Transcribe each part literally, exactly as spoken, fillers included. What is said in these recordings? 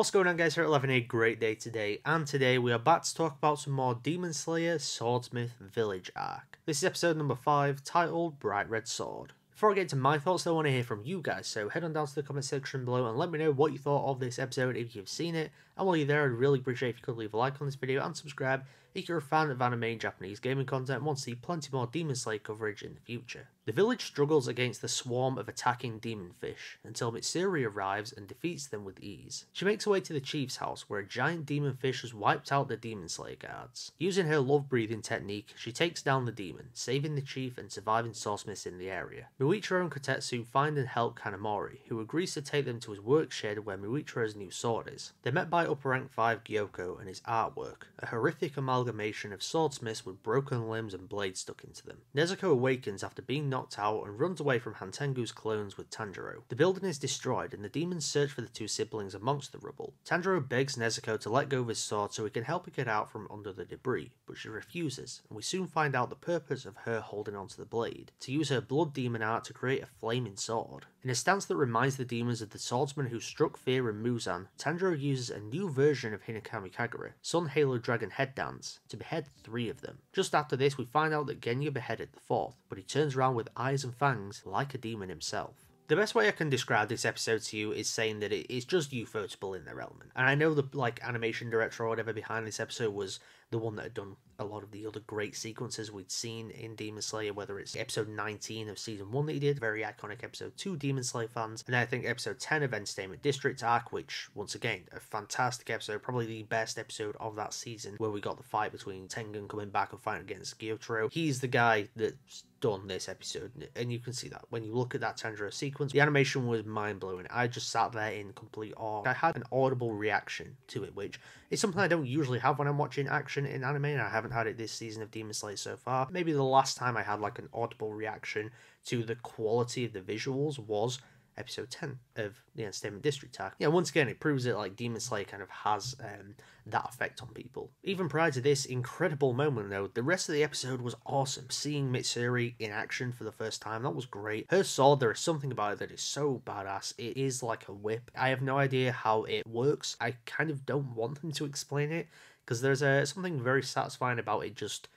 What's going on, guys? Here at eleven, a great day today, and today we are back to talk about some more Demon Slayer Swordsmith Village Arc. This is episode number five, titled Bright Red Sword. Before I get into my thoughts, I want to hear from you guys, so head on down to the comment section below and let me know what you thought of this episode if you've seen it, and while you're there I'd really appreciate if you could leave a like on this video and subscribe if you're a fan of anime and Japanese gaming content and want to see plenty more Demon Slayer coverage in the future. The village struggles against the swarm of attacking demon fish until Mitsuri arrives and defeats them with ease. She makes her way to the chief's house where a giant demon fish has wiped out the Demon Slayer guards. Using her love breathing technique, she takes down the demon, saving the chief and surviving swordsmiths in the area. Muichiro and Kotetsu find and help Kanamori, who agrees to take them to his work shed where Muichiro's new sword is. They're met by upper rank five Gyokko and his artwork, a horrific amalgamation of swordsmiths with broken limbs and blades stuck into them. Nezuko awakens after being knocked out and runs away from Hantengu's clones with Tanjiro. The building is destroyed and the demons search for the two siblings amongst the rubble. Tanjiro begs Nezuko to let go of his sword so he can help her get out from under the debris, but she refuses, and we soon find out the purpose of her holding onto the blade, to use her blood demon art to create a flaming sword. In a stance that reminds the demons of the swordsman who struck fear in Muzan, Tanjiro uses a new version of Hinokami Kagura, Sun Halo Dragon Head Dance, to behead three of them. Just after this we find out that Genya beheaded the fourth, but he turns around with eyes and fangs like a demon himself. The best way I can describe this episode to you is saying that it is just Ufotable in their element. And I know the like animation director or whatever behind this episode was the one that had done a lot of the other great sequences we'd seen in Demon Slayer, whether it's episode nineteen of season one that he did, very iconic episode two Demon Slayer fans, and I think episode ten of Entertainment District Arc, which once again, a fantastic episode, probably the best episode of that season, where we got the fight between Tengen coming back and fighting against Gyutaro. He's the guy that's done this episode, and you can see that when you look at that Tanjiro sequence, the animation was mind-blowing. I just sat there in complete awe. I had an audible reaction to it, which is something I don't usually have when I'm watching action in anime, and I haven't had it this season of Demon Slayer so far. Maybe the last time I had like an audible reaction to the quality of the visuals was episode ten of the Entertainment District Arc. Yeah, once again, it proves that like Demon Slayer kind of has um, that effect on people. Even prior to this incredible moment though, the rest of the episode was awesome. Seeing Mitsuri in action for the first time, that was great. Her sword, there is something about it that is so badass. It is like a whip. I have no idea how it works. I kind of don't want them to explain it, because there's a, something very satisfying about it just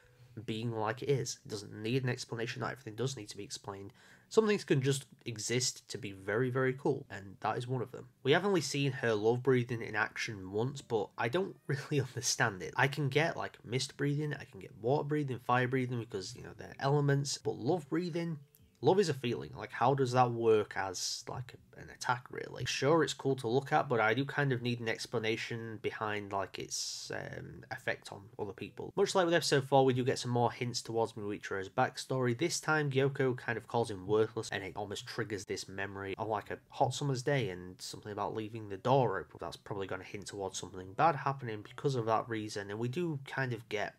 being like it is. It doesn't need an explanation. Not everything does need to be explained. Some things can just exist to be very, very cool, and that is one of them. We have only seen her love breathing in action once, but I don't really understand it. I can get like mist breathing, I can get water breathing, fire breathing, because, you know, they're elements, but love breathing, love is a feeling. Like, how does that work as like an attack, really? Sure, it's cool to look at, but I do kind of need an explanation behind like its um, effect on other people. Much like with episode four, we do get some more hints towards Muichiro's backstory. This time Gyokko kind of calls him worthless, and it almost triggers this memory on like a hot summer's day and something about leaving the door open. That's probably going to hint towards something bad happening because of that reason, and we do kind of get,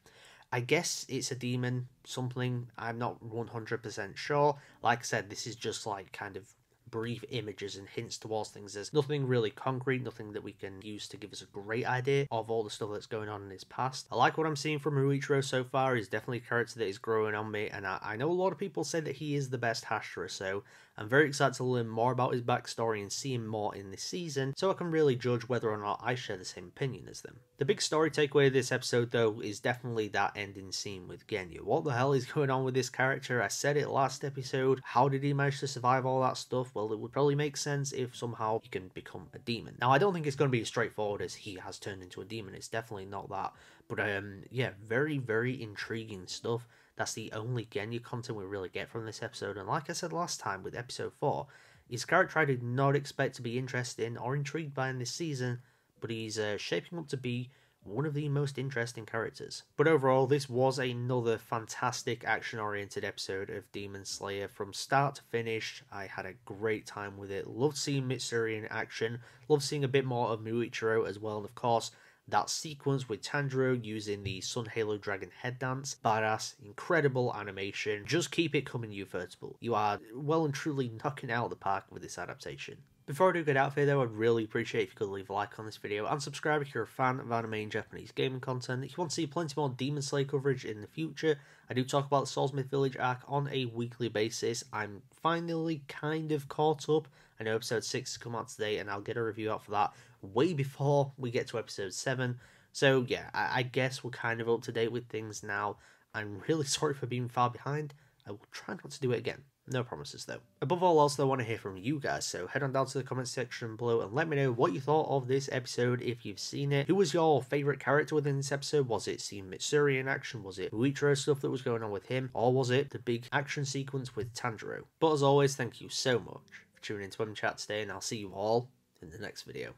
I guess it's a demon, something, I'm not one hundred percent sure. Like I said, this is just like kind of brief images and hints towards things. There's nothing really concrete, nothing that we can use to give us a great idea of all the stuff that's going on in his past. I like what I'm seeing from Muichiro so far. He's definitely a character that is growing on me, and I, I know a lot of people say that he is the best Hashira, so I'm very excited to learn more about his backstory and see him more in this season, so I can really judge whether or not I share the same opinion as them. The big story takeaway of this episode though is definitely that ending scene with Genya. What the hell is going on with this character? I said it last episode. How did he manage to survive all that stuff? Well, it would probably make sense if somehow he can become a demon. Now, I don't think it's going to be as straightforward as he has turned into a demon. It's definitely not that. But um, yeah, very, very intriguing stuff. That's the only Genya content we really get from this episode. And like I said last time with episode four, his character I did not expect to be interested in or intrigued by in this season, but he's uh, shaping up to be one of the most interesting characters. But overall, this was another fantastic action-oriented episode of Demon Slayer. From start to finish, I had a great time with it. Loved seeing Mitsuri in action, loved seeing a bit more of Muichiro as well, and of course, that sequence with Tanjiro using the Sun Halo Dragon Head Dance. Badass, incredible animation. Just keep it coming, Ufotable. You are well and truly knocking out of the park with this adaptation. Before I do get out of here though, I'd really appreciate if you could leave a like on this video and subscribe if you're a fan of anime and Japanese gaming content. If you want to see plenty more Demon Slayer coverage in the future, I do talk about the Swordsmith Village arc on a weekly basis. I'm finally kind of caught up. I know episode six has come out today, and I'll get a review out for that way before we get to episode seven. So yeah, I, I guess we're kind of up to date with things now. I'm really sorry for being far behind. I will try not to do it again. No promises though. Above all else, though, I want to hear from you guys, so head on down to the comments section below and let me know what you thought of this episode if you've seen it. Who was your favourite character within this episode? Was it seeing Mitsuri in action? Was it Muichiro stuff that was going on with him? Or was it the big action sequence with Tanjiro? But as always, thank you so much for tuning into Webchat today, and I'll see you all in the next video.